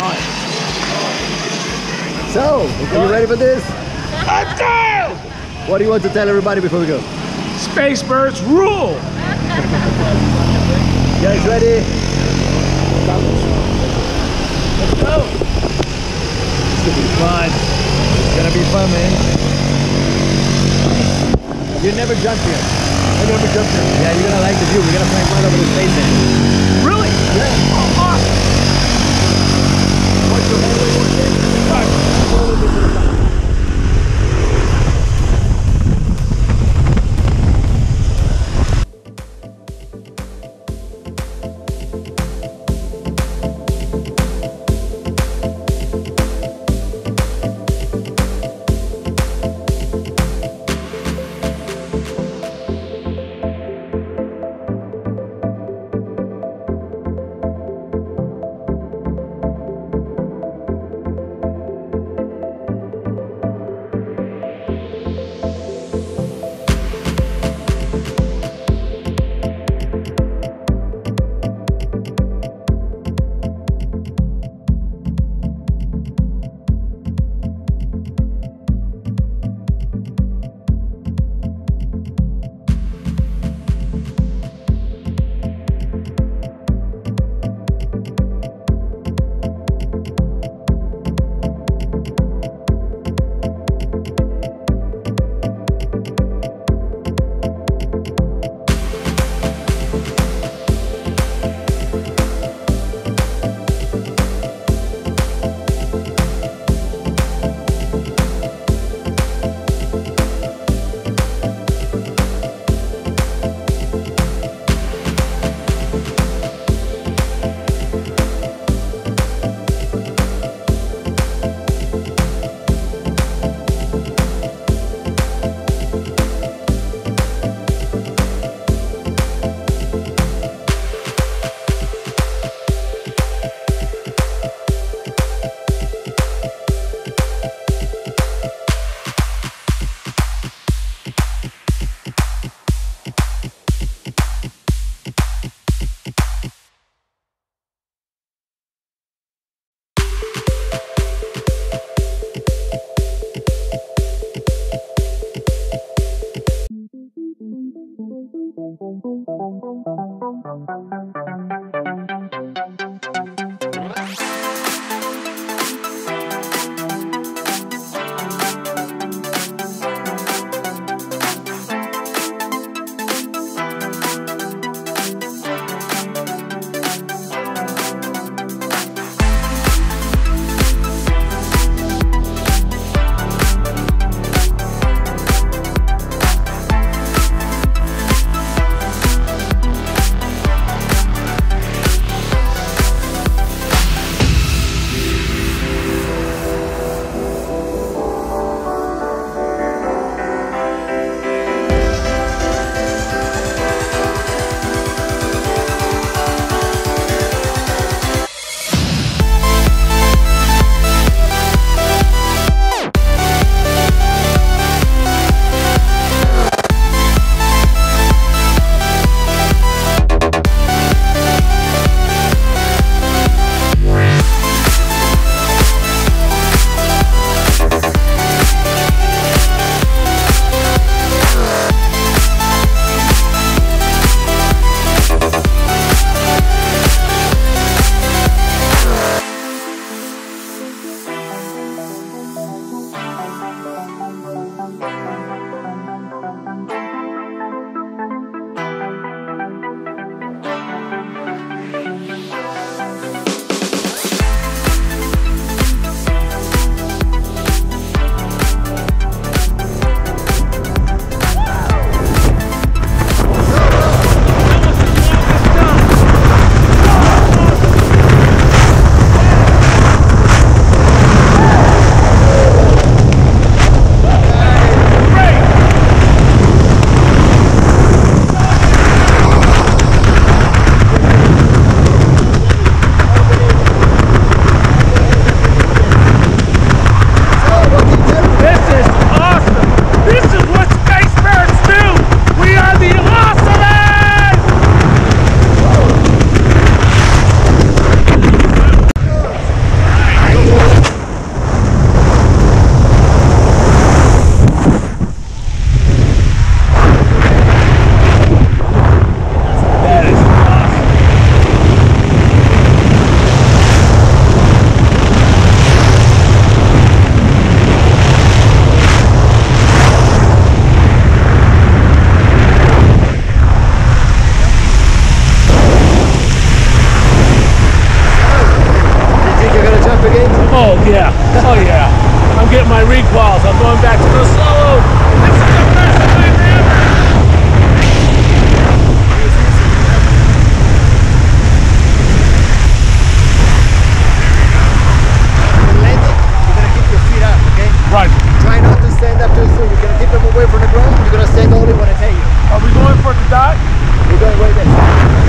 God. So, are you ready for this? Let's go! What do you want to tell everybody before we go? Space birds rule! You guys ready? Let's go! It's gonna be fun. It's gonna be fun, man. You never jumped here. I never jumped here. Yeah, you're gonna like the view. We're gonna fly right over the space then. Really? Yeah. Oh, awesome! Watch your whole way. Watch. brigade? Oh yeah, oh yeah. I'm getting my recalls. I'm going back to the solo. This is the best time ever. When you land it, you're gonna keep your feet up, okay? Right. Try not to stand up too soon. You're gonna keep them away from the ground. You're gonna stand only when I tell you. Are we going for the dock? We're going way there.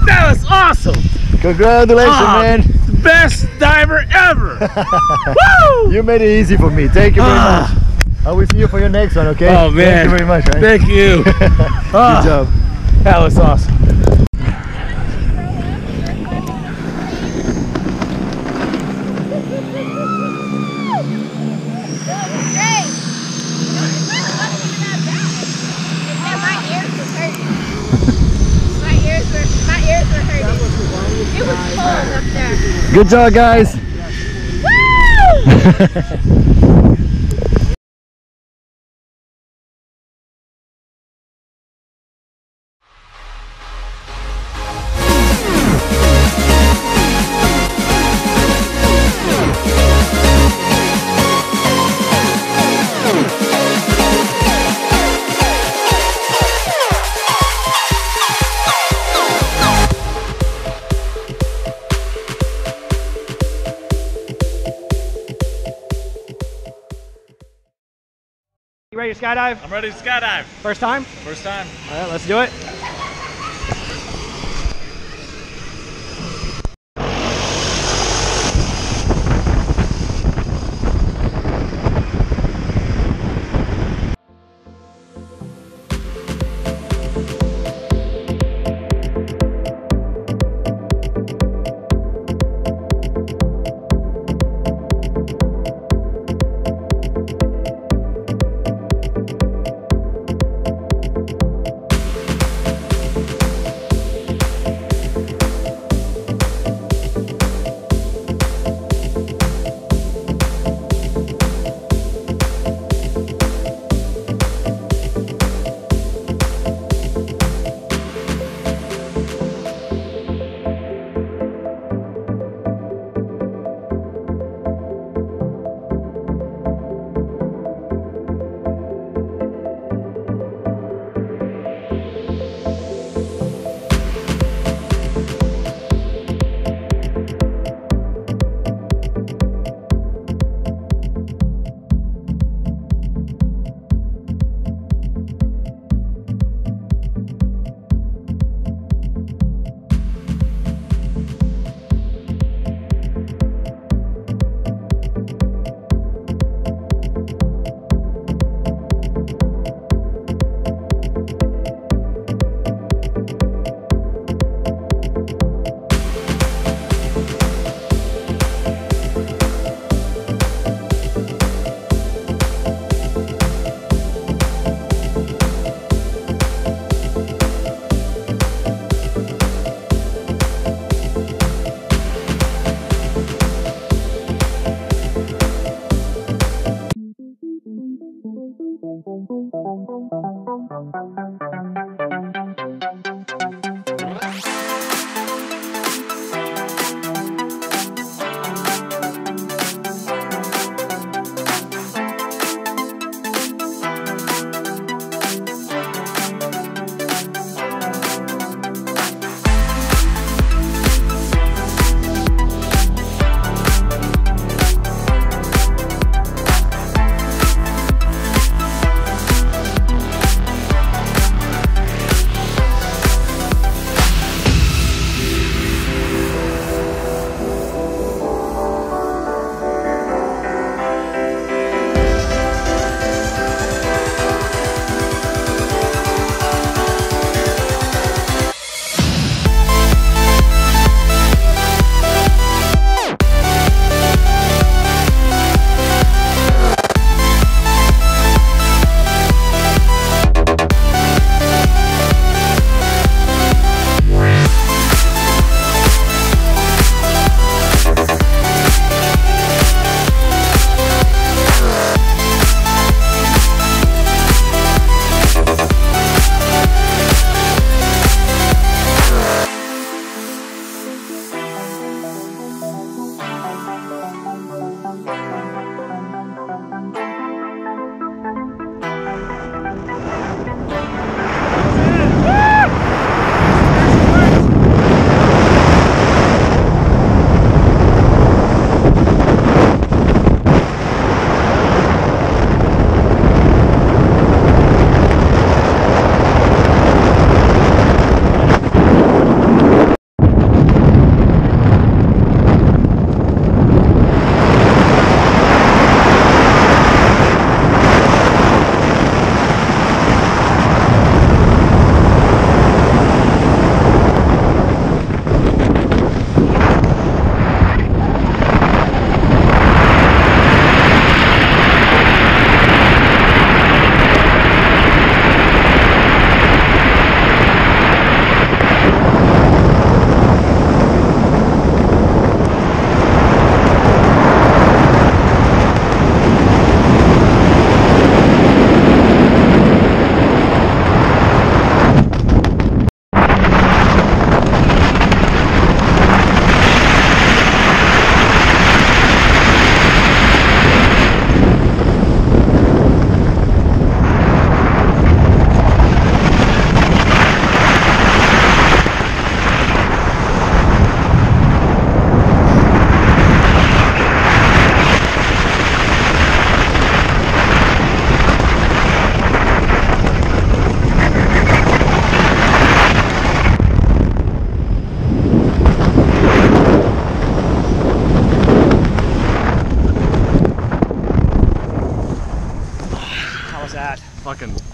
That was awesome! Congratulations, man! Best diver ever! Woo! You made it easy for me. Thank you very much. I will see you for your next one, okay? Oh man! Thank you very much, man. Thank you. Good job. That was awesome. Good job, guys! Woo! Ready to skydive? I'm ready to skydive. First time? First time. All right, let's do it.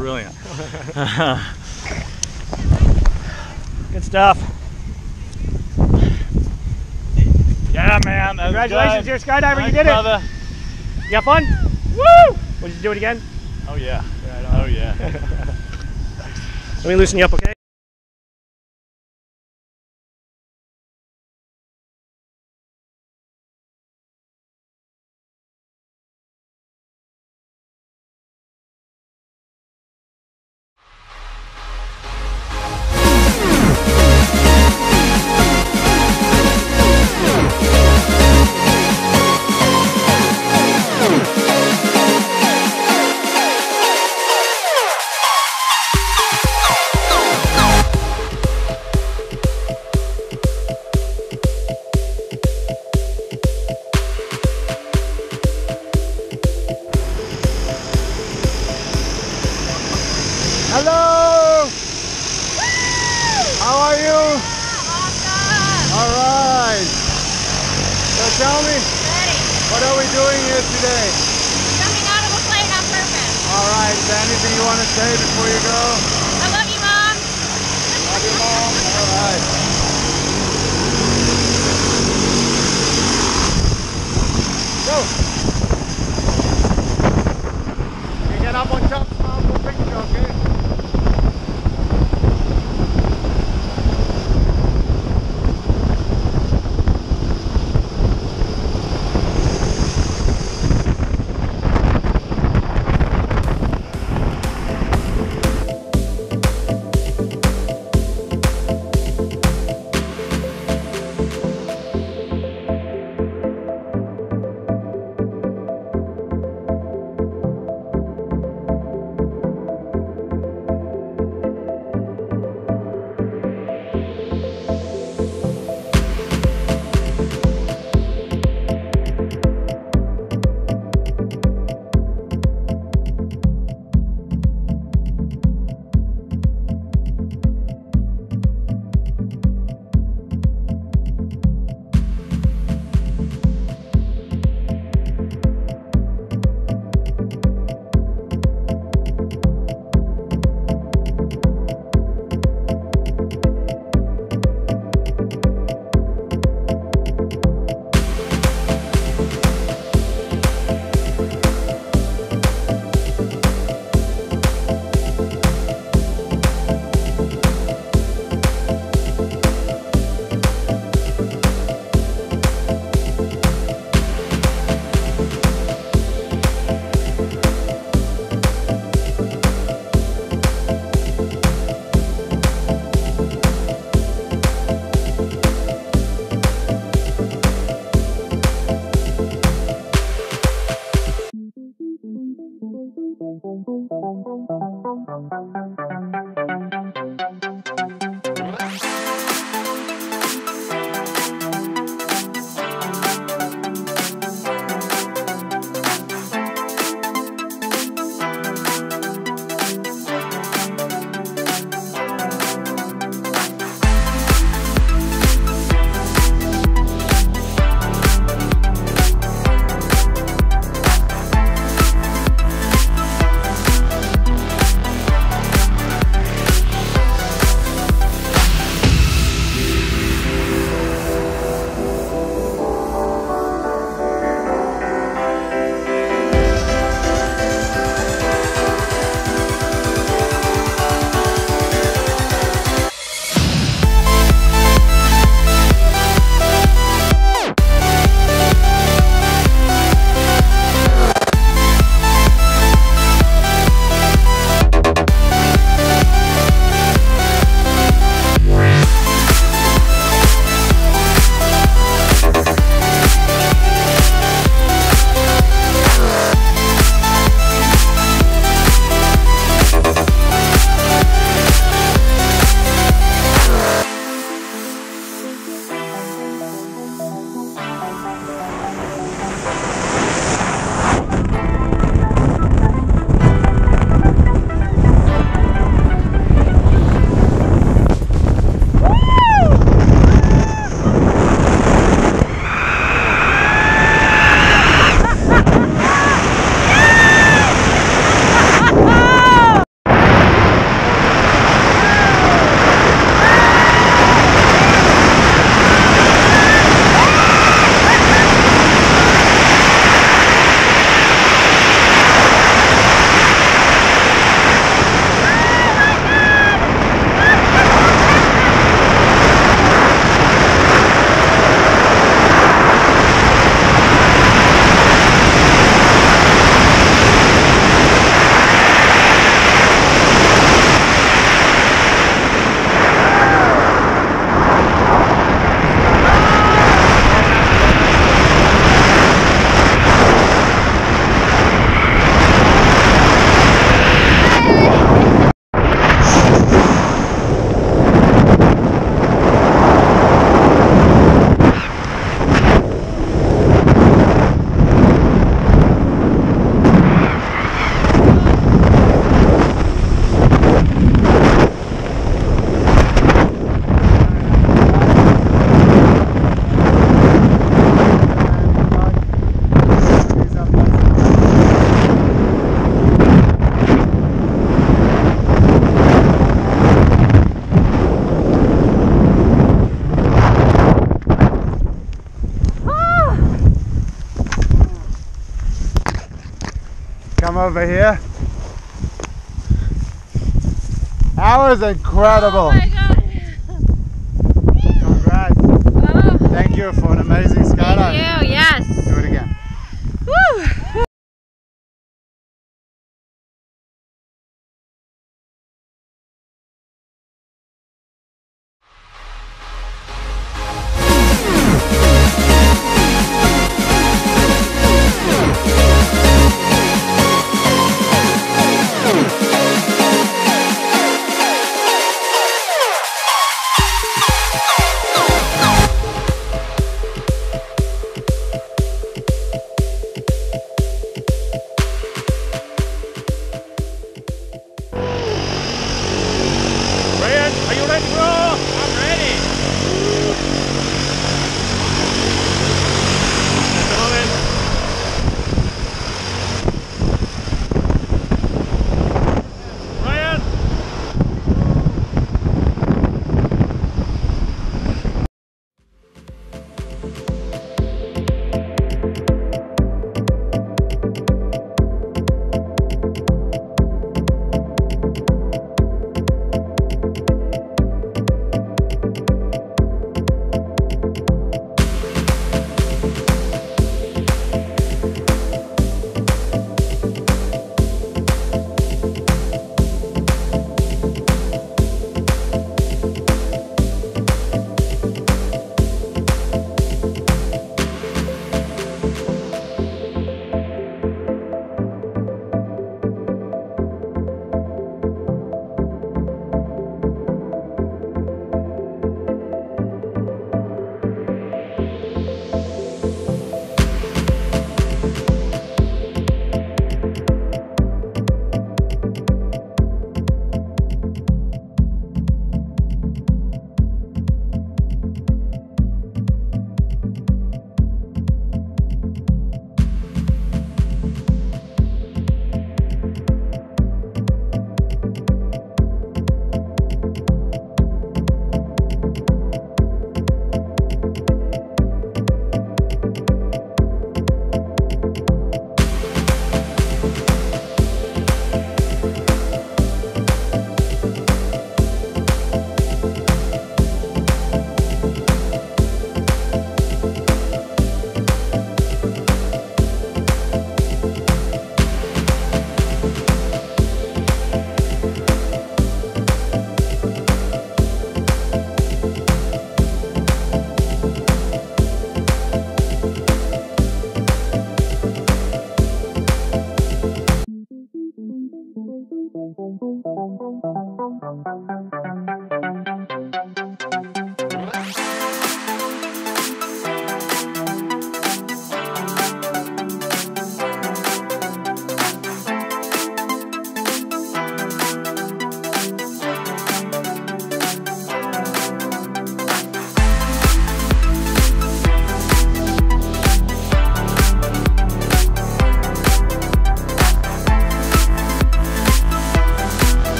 brilliant. Good stuff. Yeah, man. Congratulations, you're a skydiver. Nice, you did brother. It. You have fun? Woo! Would you do it again? Oh, yeah. Right on. Oh, yeah. Let me loosen you up, okay? Hello! Woo! How are you? Yeah, awesome! Alright! So tell me, what are we doing here today? Jumping out of a plane on purpose. Alright, is there anything you want to say before you go? I love you, Mom! Love you, Mom! Alright. Go! You get up on top, Mom, for a picture, okay? come over here. That was incredible. Oh my God. Congrats. Oh. Thank you for an amazing skydive. Thank you, yes. Do it again. Woo.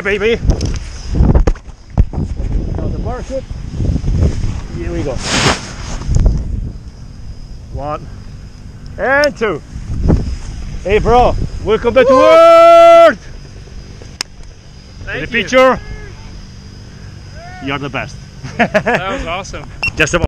Yeah, baby. Out the market. Here we go. One and two. Hey, bro. Welcome back to world. Thank you. Picture. You're the best. That was awesome. Just about.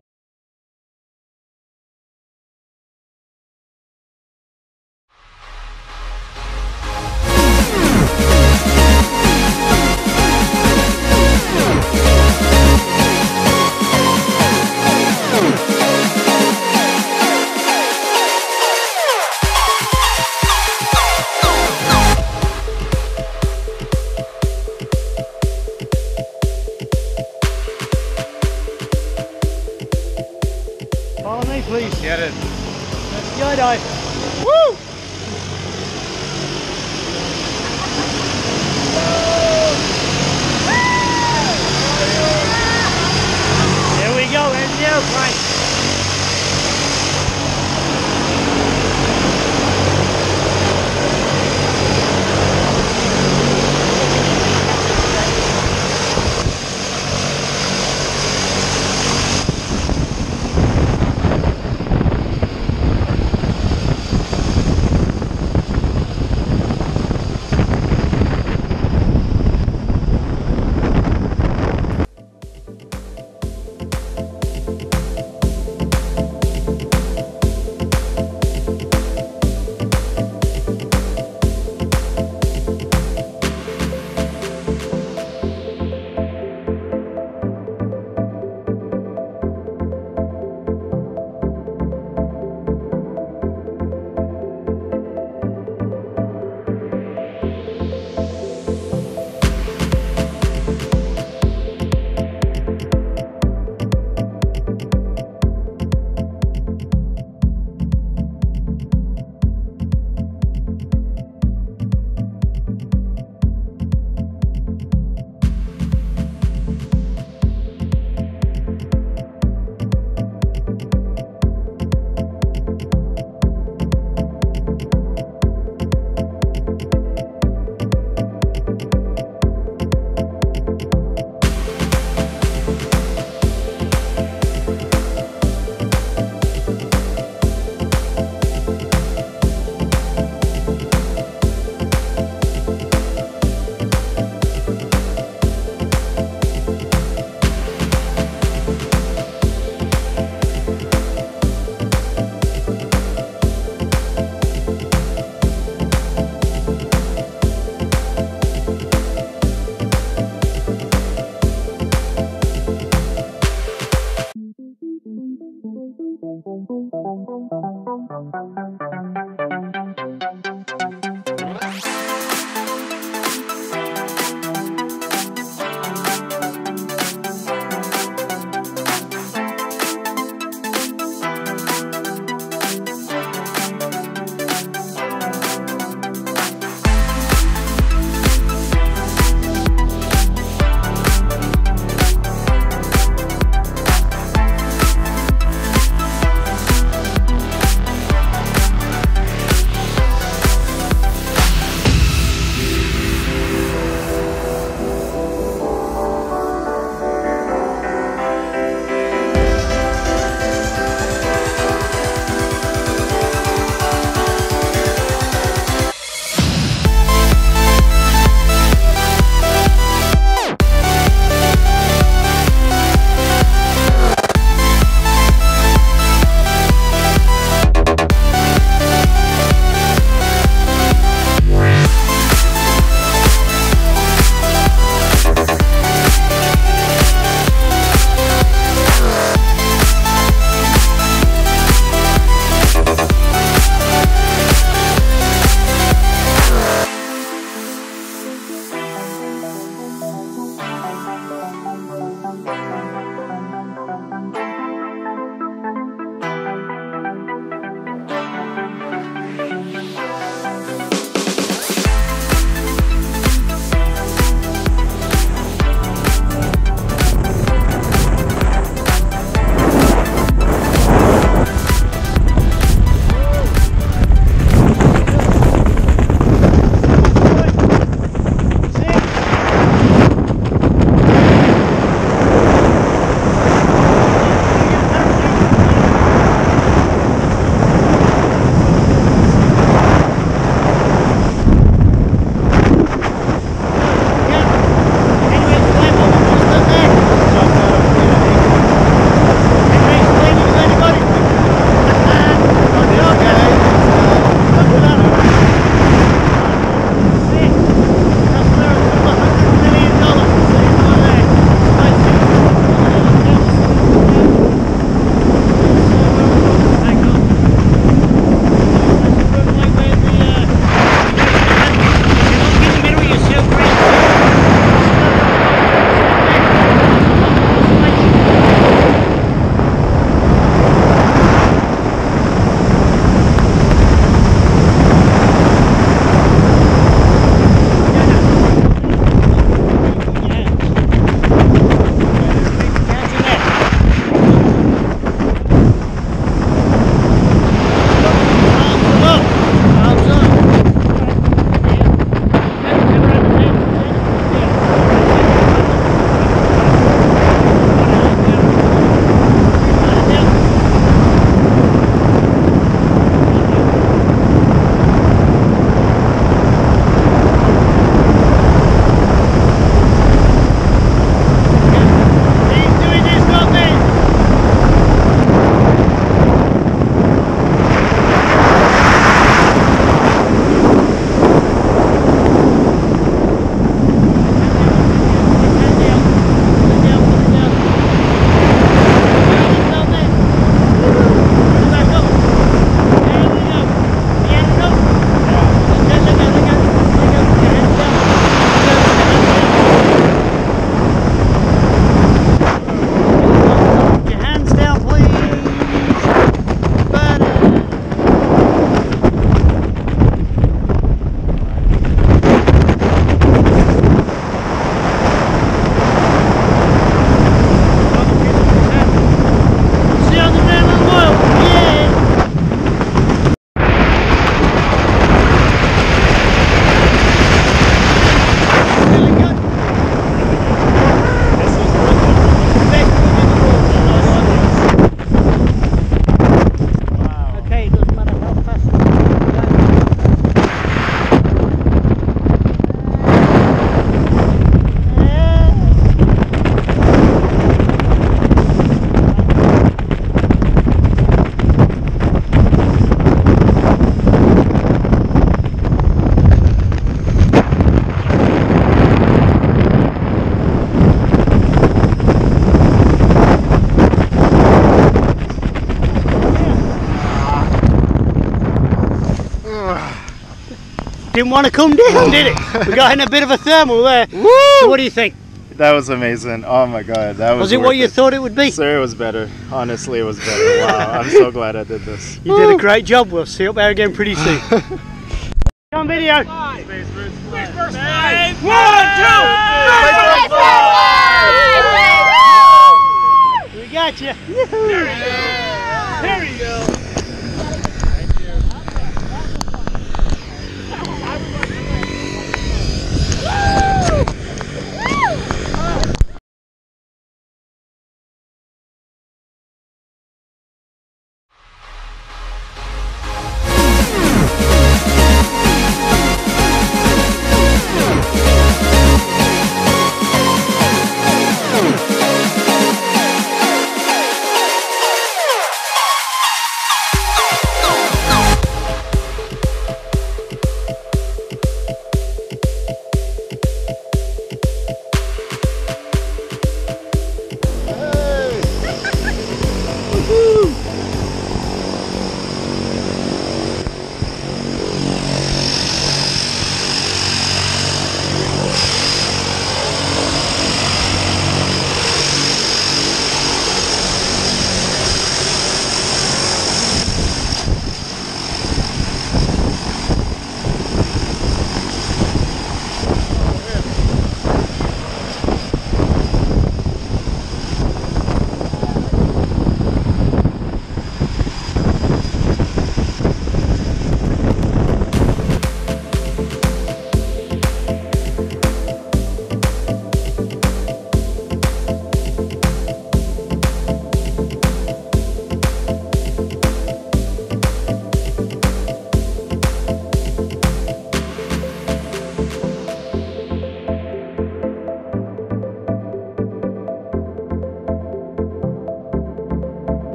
Follow me, please. Get it. Let's skydive. Woo! There we go, and the airplane. Didn't want to come down, did it? We got in a bit of a thermal there. Woo! So what do you think? That was amazing. Oh my god, that was it what you thought it would be? Sir, it was better. Honestly, it was better. Wow, I'm so glad I did this. You did a great job. We'll see you up there again pretty soon. On video. Five. Space first. Space first. Space. 1, 2, 3, 4, 5. We got you. There you go.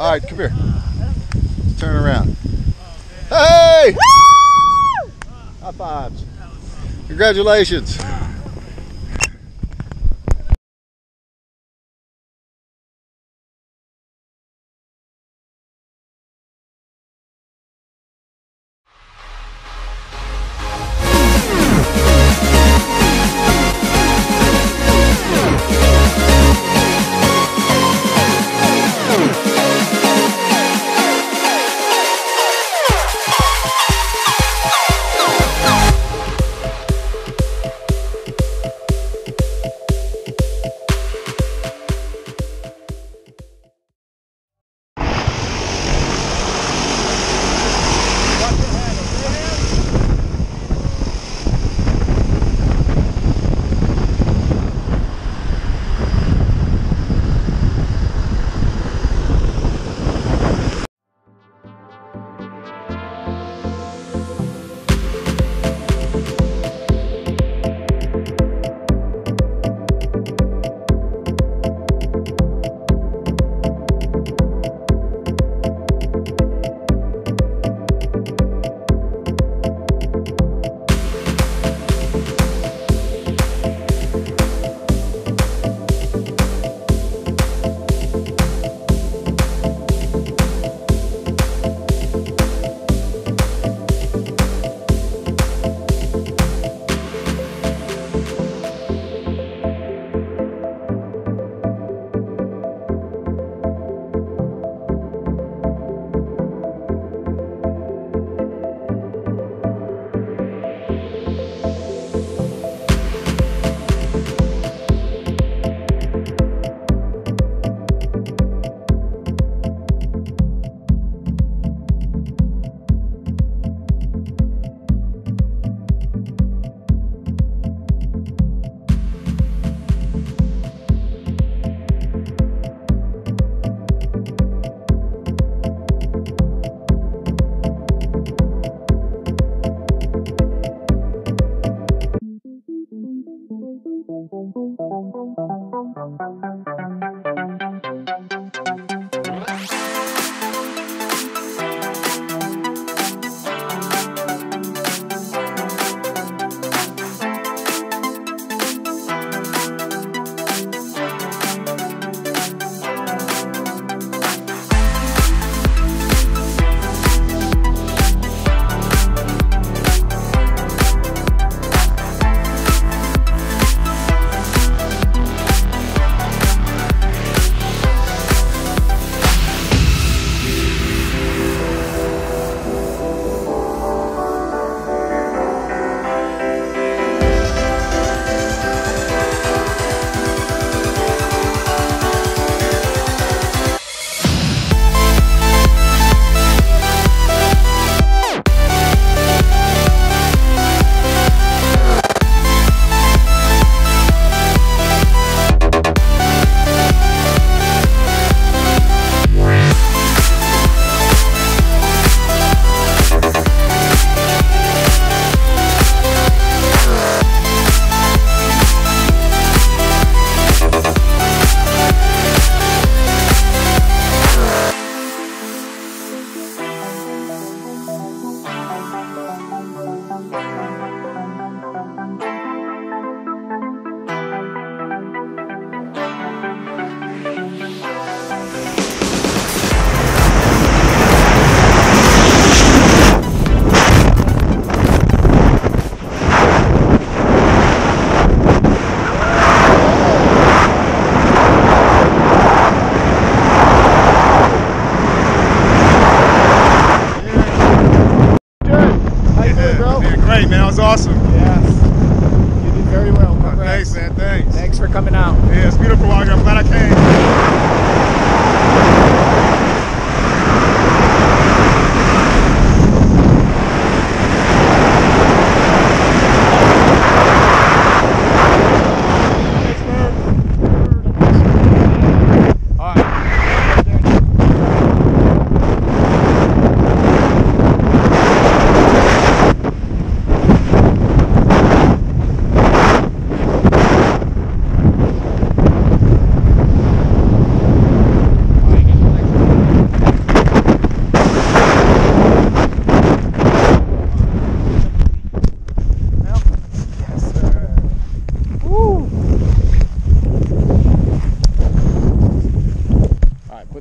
All right, come here. Turn around. Hey! Woo! High fives. Congratulations.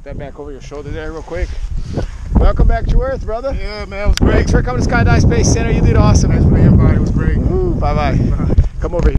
that back over your shoulder there real quick. Welcome back to Earth, brother. Yeah, man, it was great. Thanks for coming to Skydive Space Center. You did awesome. Thanks for the invite. It was great. Ooh, bye-bye. Come over here.